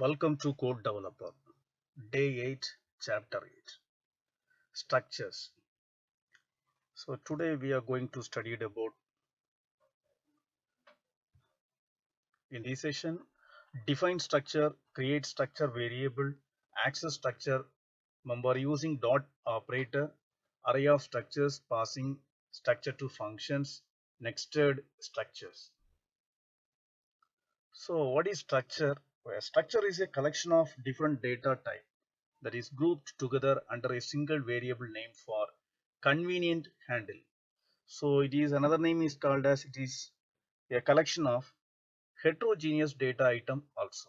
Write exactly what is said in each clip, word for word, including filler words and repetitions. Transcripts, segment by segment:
Welcome to Code Developer, Day eight, Chapter eight, Structures. So today we are going to study about, in this session, define structure, create structure variable, access structure, member using dot operator, array of structures, passing structure to functions, nested structures. So what is structure? A structure is a collection of different data type that is grouped together under a single variable name for convenient handling. So it is another name is called as it is a collection of heterogeneous data item also.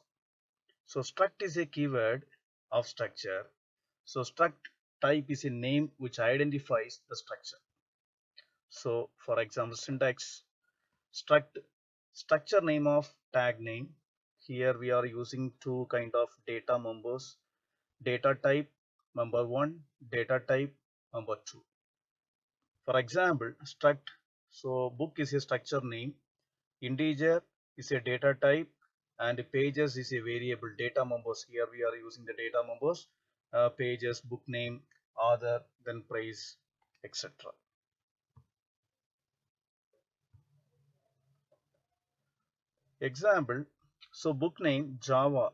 So struct is a keyword of structure. So struct type is a name which identifies the structure. So for example, syntax struct structure name of tag name. Here we are using two kind of data members, data type member one, data type member two. For example, struct, so book is a structure name, integer is a data type, and pages is a variable data members. Here we are using the data members, uh, pages, book name, author, then price, et cetera. Example. So book name Java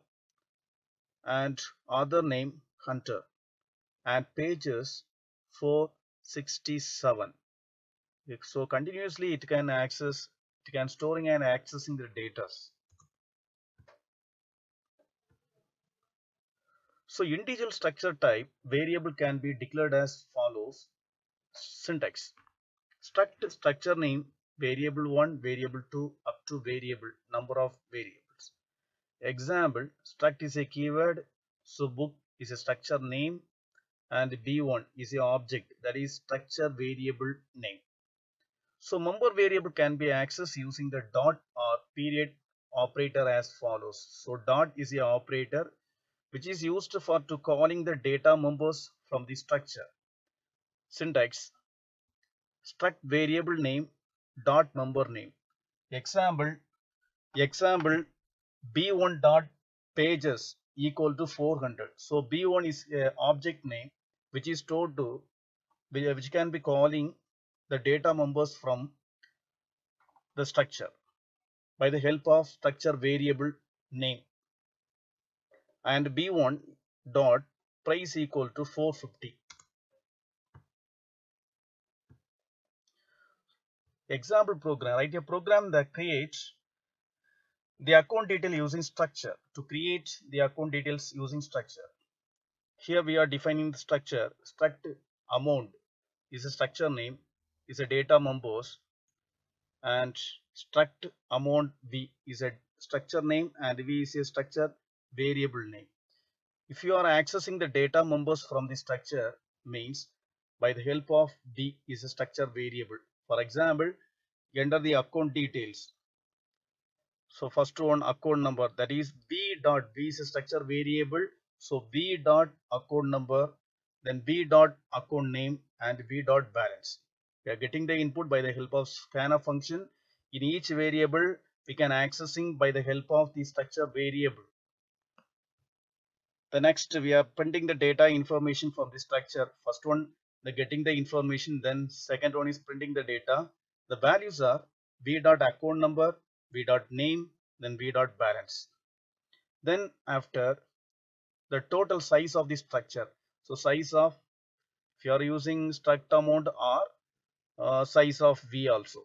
and author name Hunter and pages four sixty-seven. So continuously it can access, it can storing and accessing the data. So integer structure type variable can be declared as follows. Syntax struct structure name variable one, variable two up to variable number of variables. Example, struct is a keyword, so book is a structure name and b one is an object that is structure variable name. So member variable can be accessed using the dot or period operator as follows. So dot is an operator which is used for to calling the data members from the structure. Syntax struct variable name dot member name. Example, example b one dot pages equal to four hundred. So b one is a object name which is stored to, which can be calling the data members from the structure by the help of structure variable name, and b one dot price equal to four fifty. Example program, write a program that creates the account detail using structure, to create the account details using structure. Here we are defining the structure. Struct amount is a structure name, is a data members, and struct amount v is a structure name and v is a structure variable name. If you are accessing the data members from the structure means by the help of d is a structure variable. For example, enter the account details. So first one account number, that is b dot b is a structure variable, so b dot account number, then b dot account name and b dot balance. We are getting the input by the help of scanf function. In each variable we can accessing by the help of the structure variable. The next we are printing the data information from the structure. First one the getting the information, then second one is printing the data. The values are b dot account number, b dot name, then b dot balance. Then after the total size of the structure. So size of, if you are using struct amount r, uh, size of v also.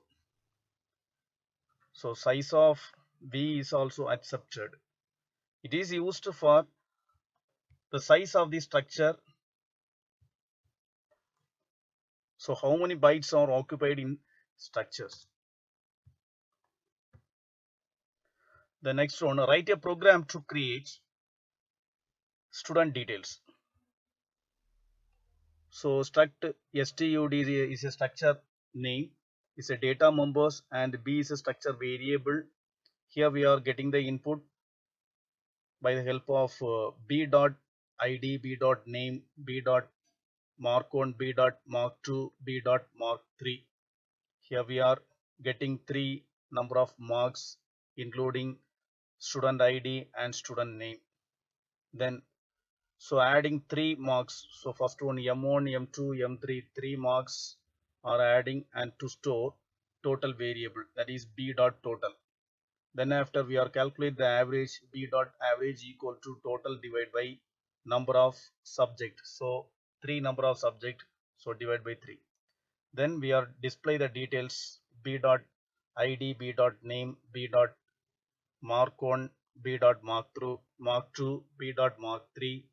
So size of v is also accepted. It is used for the size of the structure. So how many bytes are occupied in structures. The next one, write a program to create student details. So struct stud is a structure name, is a data members, and b is a structure variable. Here we are getting the input by the help of uh, b dot id, b dot name, b dot mark one, b dot mark two, b dot mark three. Here we are getting three number of marks including student I D and student name. Then so adding three marks. So first one M one, M two, M three, three marks are adding, and to store total variable, that is b dot total. Then after we are calculate the average, b dot average equal to total divided by number of subject. So three number of subject, so divide by three. Then we are display the details, b dot id, b dot name, b dot mark one, b dot mark through, mark two, b dot mark three,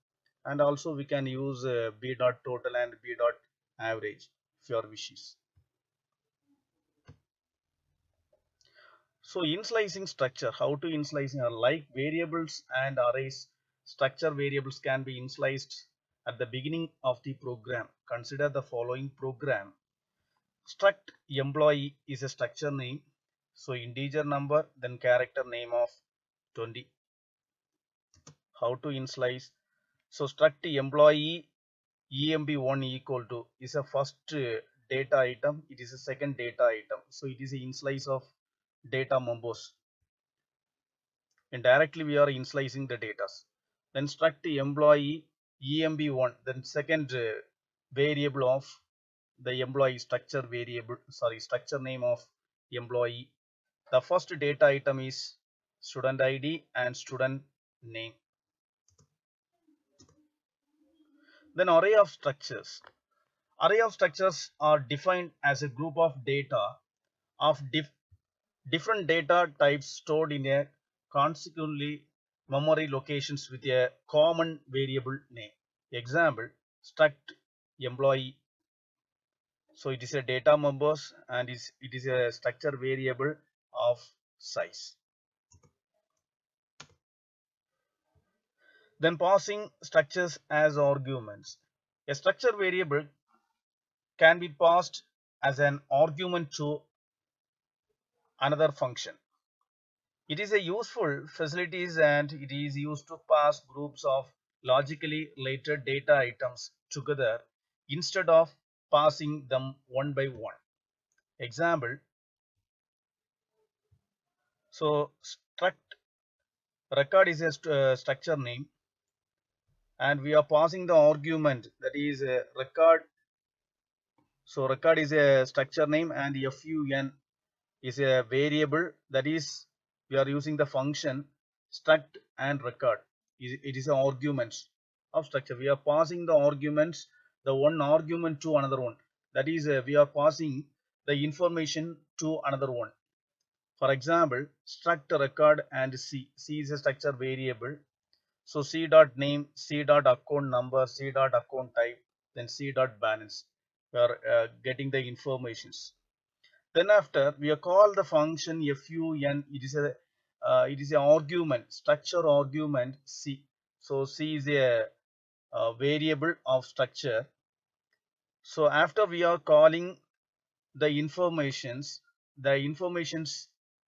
and also we can use uh, b dot total and b dot average if your wishes. So in slicing structure, how to in slicing? Like variables and arrays, structure variables can be in sliced at the beginning of the program. Consider the following program. Struct employee is a structure name, so integer number, then character name of twenty. How to in slice? So struct employee emb one equal to is a first data item, it is a second data item, so it is an in slice of data members, and directly we are in slicing the data. Then struct employee emb one, then second variable of the employee structure variable, sorry, structure name of employee. The first data item is student I D and student name. Then array of structures. Array of structures are defined as a group of data of dif different data types stored in a consequently memory locations with a common variable name. Example, struct employee. So it is a data members and is it is a structure variable of size. Then passing structures as arguments. A structure variable can be passed as an argument to another function. It is a useful facilities and it is used to pass groups of logically related data items together instead of passing them one by one. Example, so struct record is a st uh, structure name, and we are passing the argument, that is a record. So record is a structure name and fun is a variable, that is we are using the function struct and record. It is an arguments of structure. We are passing the arguments, the one argument to another one, that is uh, we are passing the information to another one. For example, struct record and c. c is a structure variable, so c dot name, c dot account number, c dot account type, then c dot balance. We are uh, getting the informations. Then after we call the function fun. It is a uh, it is an argument, structure argument c. So c is a Uh, variable of structure. So after we are calling the informations, the informations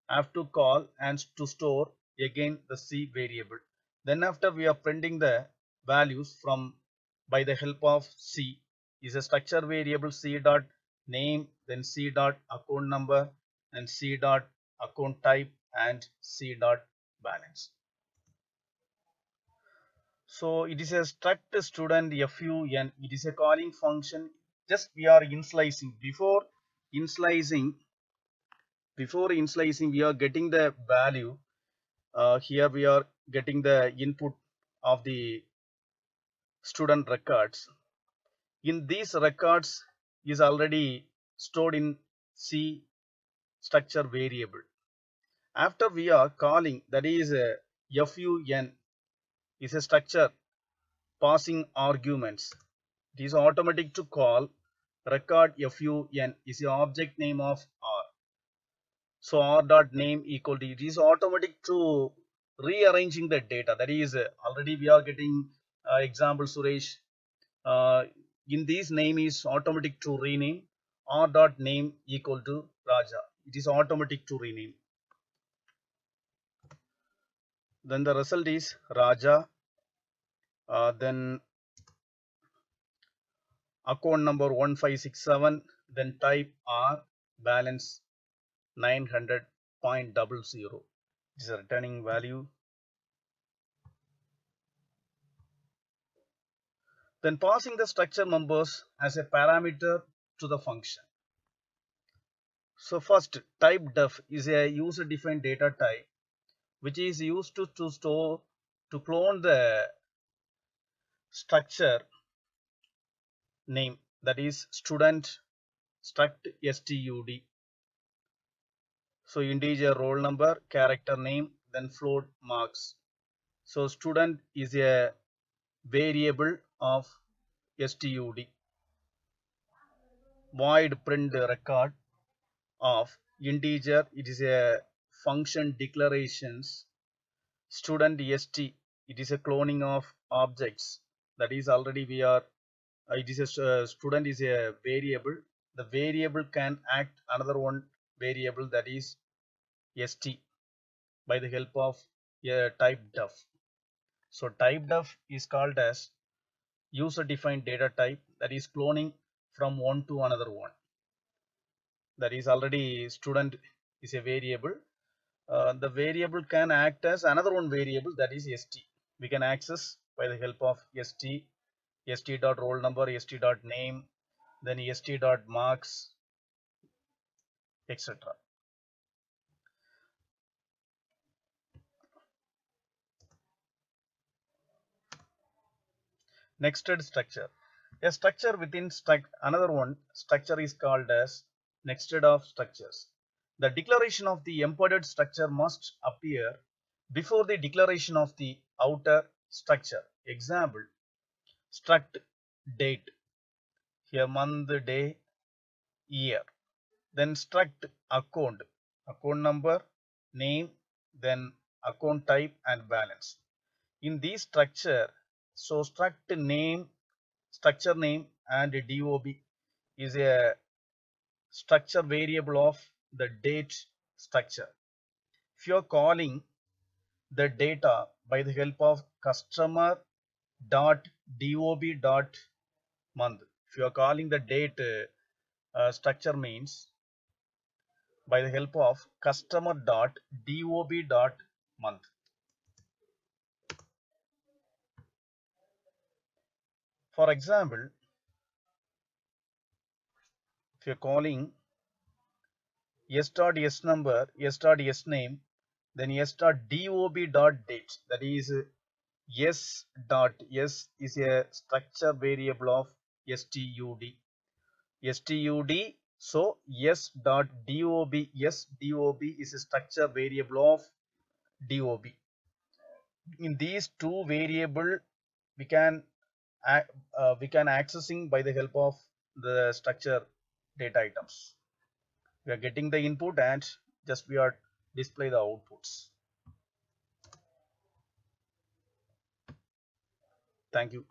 have to call and to store again the c variable. Then after we are printing the values from by the help of c. Is a structure variable c dot name, then c dot account number, and c dot account type, and c dot balance. So it is a struct student fun. It is a calling function. Just we are in slicing. Before in slicing, before in slicing, we are getting the value. Uh, here we are getting the input of the student records. In these records is already stored in C structure variable. After we are calling, that is a fun. Is a structure passing arguments. It is automatic to call record fun is the object name of r. So r dot name equal to, it is automatic to rearranging the data. That is uh, already we are getting uh, example Suresh. Uh, in this name is automatic to rename, r dot name equal to Raja. It is automatic to rename. Then the result is Raja, uh, then account number one five six seven, then type R, balance nine hundred point zero zero. It is a returning value. then passing the structure members as a parameter to the function. So first, type def is a user defined data type which is used to, to store to clone the structure name, that is student struct stud. So integer roll number, character name, then float marks. So student is a variable of stud. Void print record of integer, it is a function declarations. Student st, it is a cloning of objects, that is already we are uh, it is a uh, student is a variable. The variable can act another one variable, that is st, by the help of a uh, type def. So type def is called as user defined data type, that is cloning from one to another one. That is already student is a variable. Uh, the variable can act as another one variable, that is st. We can access by the help of st, st.roll number, st.name, then st.marks, et cetera. Nested structure. A structure within struct another one structure is called as nested of structures. The declaration of the embedded structure must appear before the declaration of the outer structure. Example, struct date, here month, day, year. Then struct account, account number, name, then account type and balance. In these structure, so struct name, structure name and D O B is a structure variable of the date structure. If you are calling the data by the help of customer dot dob dot month, if you are calling the date uh, structure means by the help of customer dot dob dot month. For example, if you are calling s.s number, s.s name, then s.dob.date, that is s.s is a structure variable of stud. Stud, so s.dob, s.dob is a structure variable of dob. In these two variable, we can uh, we can accessing by the help of the structure data items. We are getting the input and just we are display the outputs. Thank you.